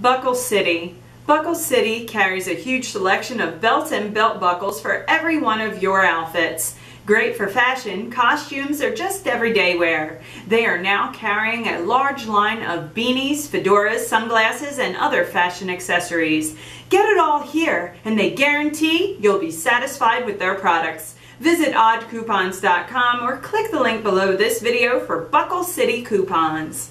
Buckle City. Buckle City carries a huge selection of belts and belt buckles for every one of your outfits. Great for fashion, costumes, or just everyday wear. They are now carrying a large line of beanies, fedoras, sunglasses, and other fashion accessories. Get it all here, and they guarantee you'll be satisfied with their products. Visit oddcoupons.com or click the link below this video for Buckle City coupons.